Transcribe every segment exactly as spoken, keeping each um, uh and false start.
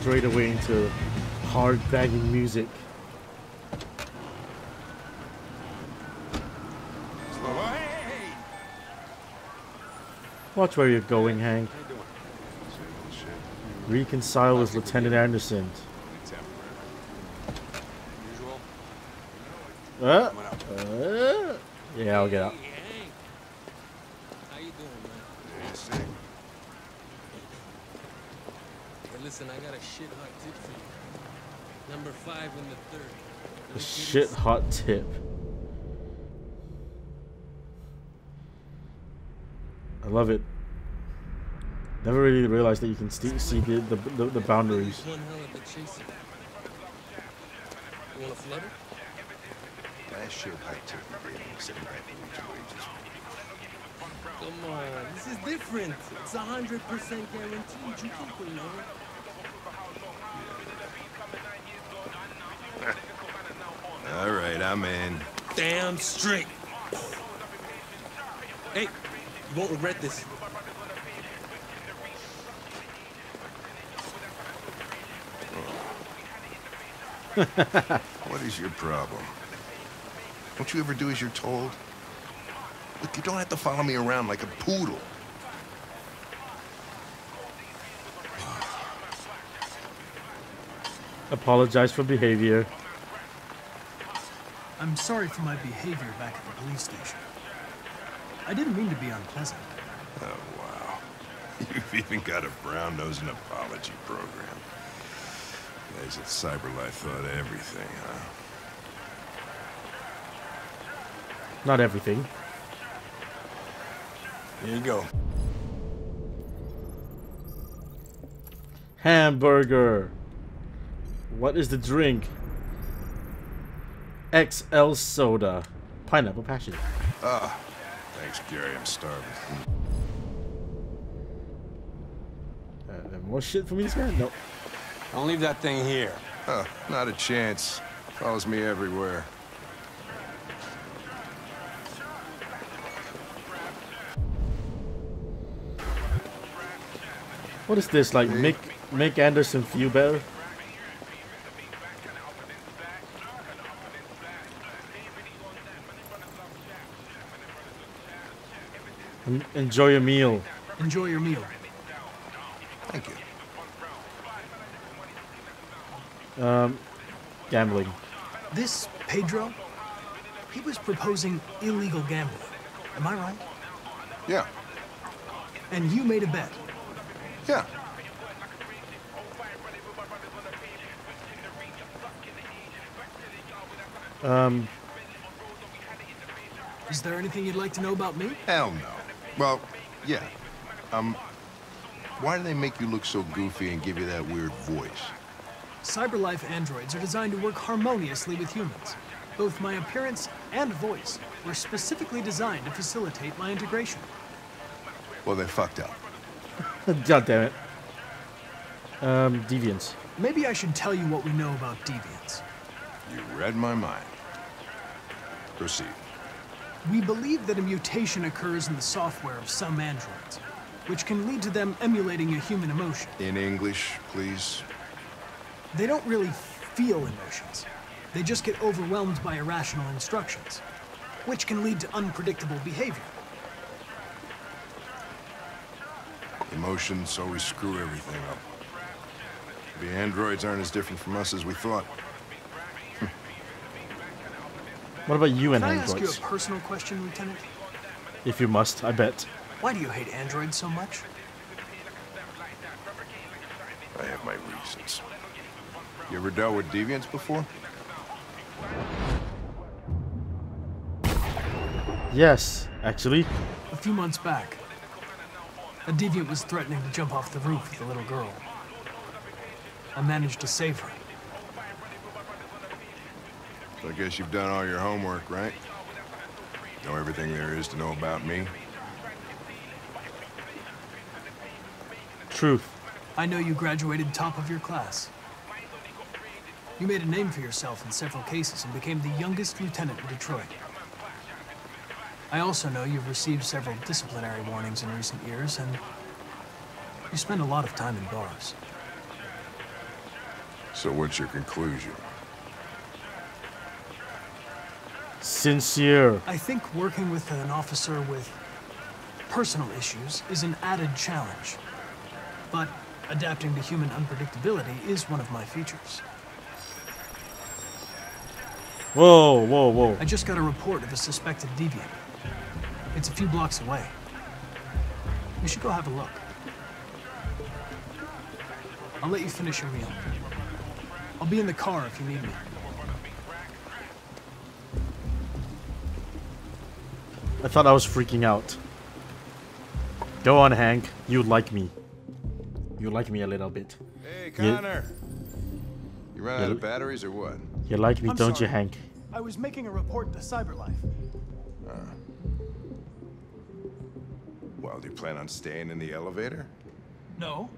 straight away into hard banging music. Watch where you're going, Hank. Reconcile with Lieutenant Anderson. Uh, uh, yeah, I'll get out. Listen, I got a shit hot tip for you. Number five in the third. A shit hot tip. I love it. Never really realized that you can see the the, the, the boundaries. You want a flutter? That shit hot tip. Come on, this is different. It's a hundred percent guaranteed. You can't put it on. All right, I'm in. Damn straight. Hey, you won't regret this. What is your problem? Don't you ever do as you're told? Look, you don't have to follow me around like a poodle. Apologize for behavior. I'm sorry for my behavior back at the police station. I didn't mean to be unpleasant. Oh, wow. You've even got a brown-nosed apology program. Guys at Cyberlife thought of everything, huh? Not everything. Here you go. Hamburger. What is the drink? X L soda. Pineapple passion. Ah, thanks, Gary. I'm starving. Uh, more shit for me to scan? Nope. Don't leave that thing here. Huh, not a chance. Follows me everywhere. What is this, like Mick, Mick Anderson feel better? En enjoy your meal. Enjoy your meal. Thank you. Um, gambling. This Pedro, he was proposing illegal gambling. Am I right? Yeah. And you made a bet. Yeah. Um. Is there anything you'd like to know about me? Hell no. Well, yeah. Um. Why do they make you look so goofy and give you that weird voice? Cyberlife androids are designed to work harmoniously with humans. Both my appearance and voice were specifically designed to facilitate my integration. Well, they fucked up. God damn it. Um, deviants. Maybe I should tell you what we know about deviants. You read my mind. Proceed. We believe that a mutation occurs in the software of some androids, which can lead to them emulating a human emotion. In English, please. They don't really feel emotions. They just get overwhelmed by irrational instructions, which can lead to unpredictable behavior. Emotions always screw everything up. The androids aren't as different from us as we thought. What about you and androids? Can I ask you a personal question, Lieutenant? If you must, I bet. Why do you hate androids so much? I have my reasons. You ever dealt with deviants before? Yes, actually. A few months back. A deviant was threatening to jump off the roof with a little girl. I managed to save her. So I guess you've done all your homework, right? Know everything there is to know about me? Truth. I know you graduated top of your class. You made a name for yourself in several cases and became the youngest lieutenant in Detroit. I also know you've received several disciplinary warnings in recent years, and you spend a lot of time in bars. So what's your conclusion? Sincere. I think working with an officer with personal issues is an added challenge. But adapting to human unpredictability is one of my features. Whoa, whoa, whoa. I just got a report of a suspected deviant. It's a few blocks away. We should go have a look. I'll let you finish your meal. I'll be in the car if you need me. I thought I was freaking out. Go on, Hank. You like me. You like me a little bit. Hey, Connor. You, you run out of batteries or what? You like me, I'm don't sorry. you, Hank? I was making a report to Cyberlife. Uh, well, do you plan on staying in the elevator? No.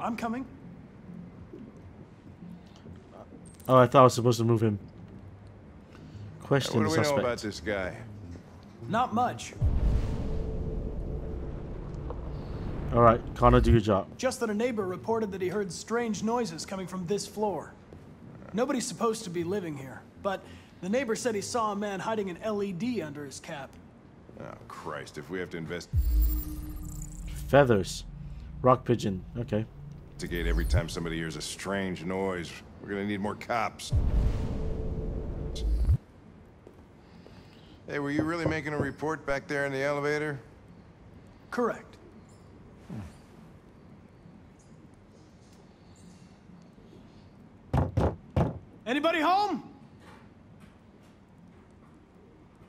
I'm coming. Oh, I thought I was supposed to move him. Question the suspect. What do we know about this guy? Not much. All right, Connor, do your job. Just that a neighbor reported that he heard strange noises coming from this floor. Nobody's supposed to be living here, but the neighbor said he saw a man hiding an L E D under his cap. Oh, Christ, if we have to invest... Feathers. Rock pigeon. Okay. Investigate every time somebody hears a strange noise. We're gonna need more cops. Hey, were you really making a report back there in the elevator? Correct. Hmm. Anybody home?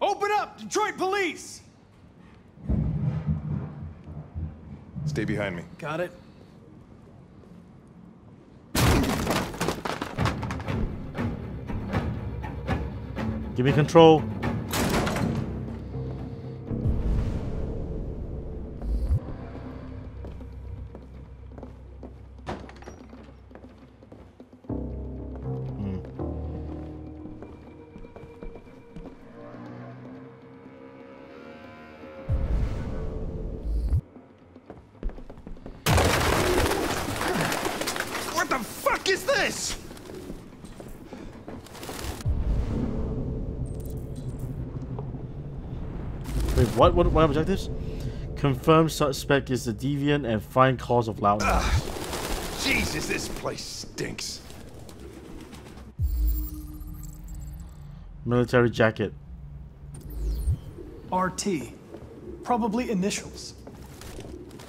Open up, Detroit Police! Stay behind me. Got it. Give me control. What, what, what objectives? Confirm suspect is the deviant and find cause of loudness. Ugh. Jesus, this place stinks. Military jacket. R T. Probably initials.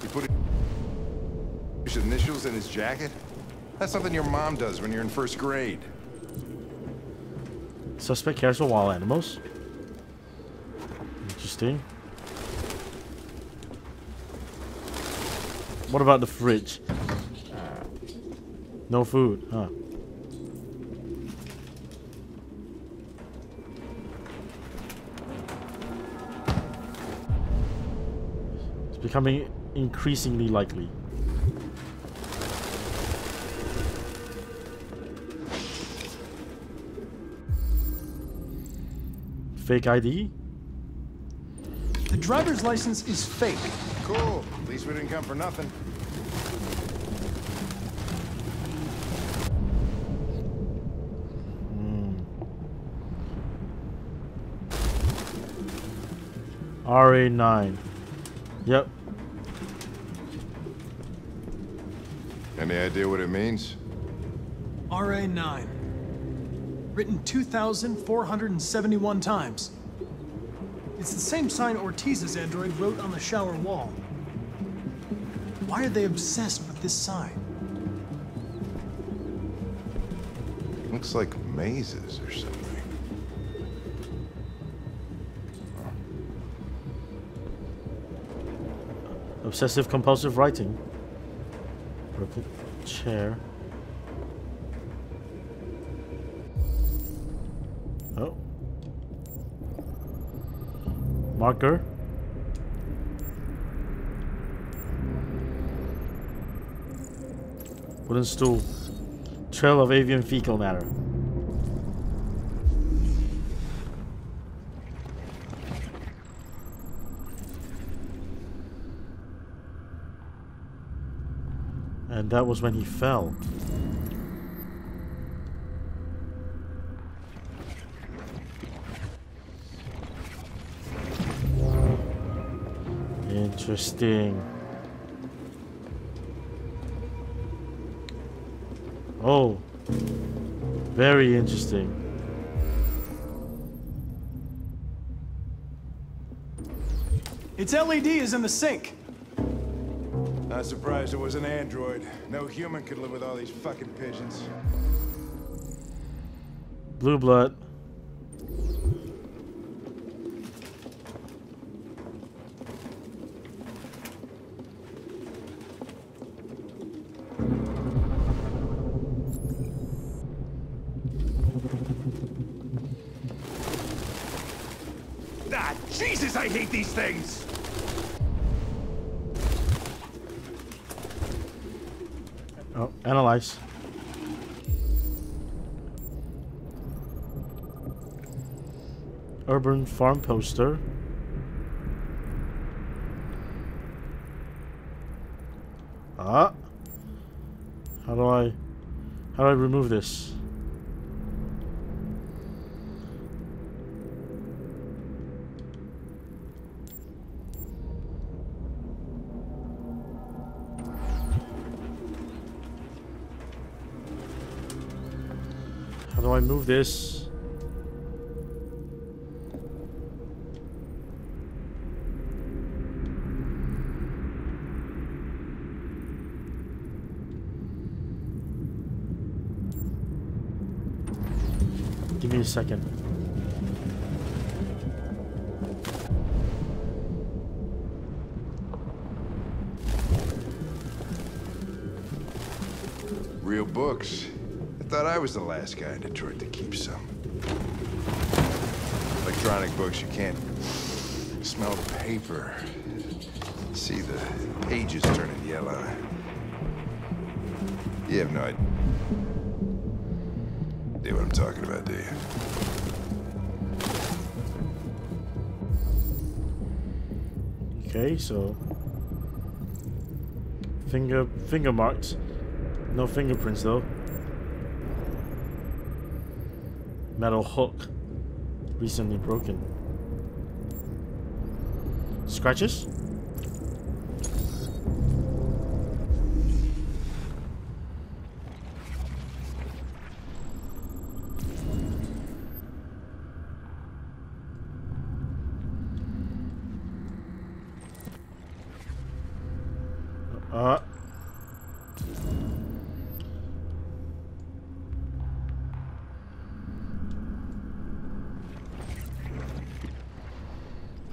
He put his initials in his jacket? That's something your mom does when you're in first grade. Suspect cares for wild animals. Interesting. What about the fridge? No food, huh? It's becoming increasingly likely. Fake I D? The driver's license is fake. Cool. At least we didn't come for nothing. Mm. R A nine. Yep. Any idea what it means? R A nine. Written two thousand four hundred seventy-one times. It's the same sign Ortiz's android wrote on the shower wall. Why are they obsessed with this sign? Looks like mazes or something. Obsessive compulsive writing. Purple chair. Oh. Marker. Wooden stool. Trail of avian fecal matter. And that was when he fell. Interesting. Oh, very interesting. Its L E D is in the sink. Not surprised it was an android. No human could live with all these fucking pigeons. Blue blood. Ah, Jesus, I hate these things. Oh, analyze. Urban farm poster. Ah. How do I how do I remove this? How do I move this? Give me a second. Real books. I thought I was the last guy in Detroit to keep some. Electronic books, you can't smell the paper. See the pages turning yellow. You have no idea. Do what I'm talking about, do you? Okay, so finger finger marks, no fingerprints though. Metal hook, recently broken. Scratches. Uh.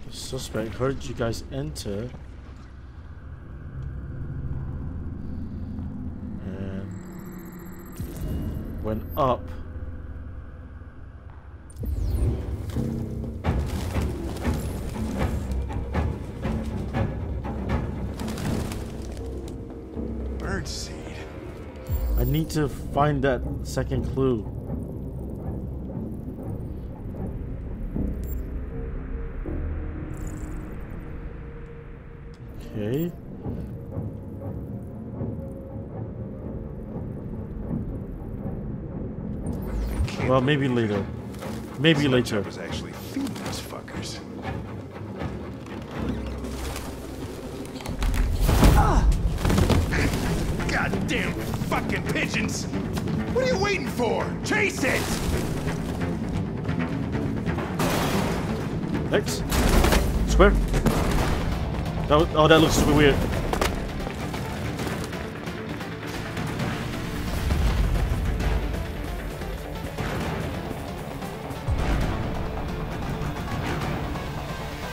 The suspect heard you guys enter. And went up. I need to find that second clue. Okay. Well, maybe later. Maybe later. Was actually feeding those fuckers. Goddamn fucking pigeons! What are you waiting for? Chase it! Next. Square. That, oh, that looks weird.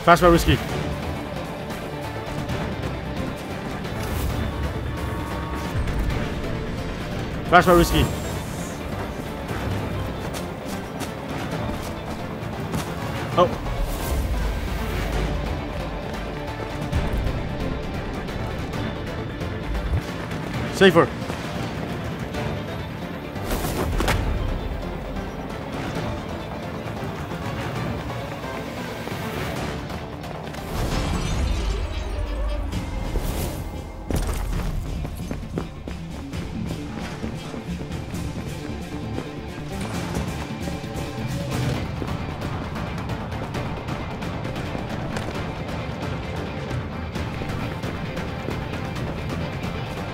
Fast by risky. Flash my risky. Oh. Safer.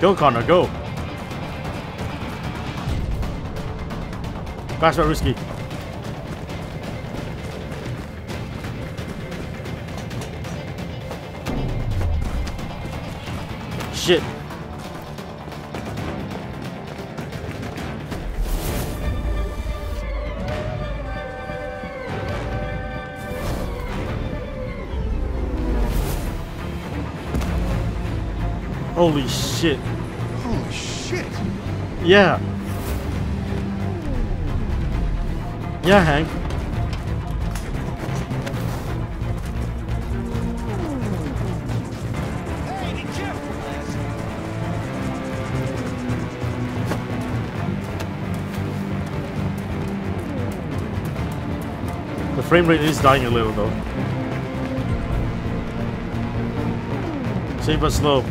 Go, Connor, go. Bash my risky. Shit. Holy shit. Holy shit. Yeah. Yeah, Hank. Hey, be careful. The frame rate is dying a little though. Safe but slow.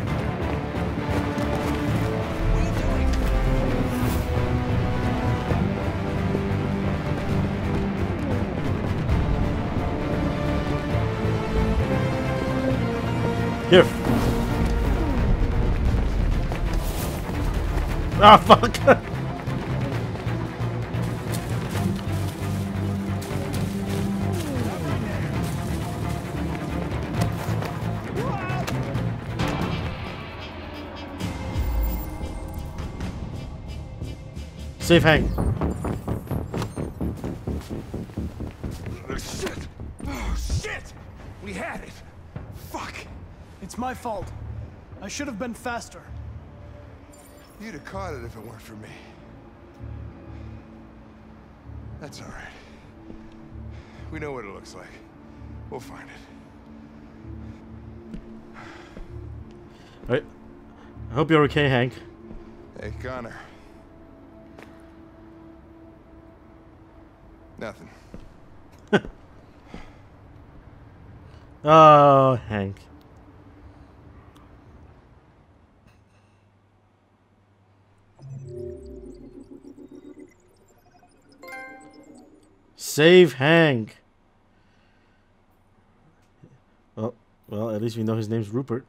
Here. Ah, fuck. Safe hang. Oh, shit. Oh, shit. We had it. Fuck. It's my fault. I should have been faster. You'd have caught it if it weren't for me. That's all right. We know what it looks like. We'll find it. All right. I hope you're okay, Hank. Hey, Connor. Nothing. Oh, Hank. Save Hank. Well, well, at least we know his name's Rupert.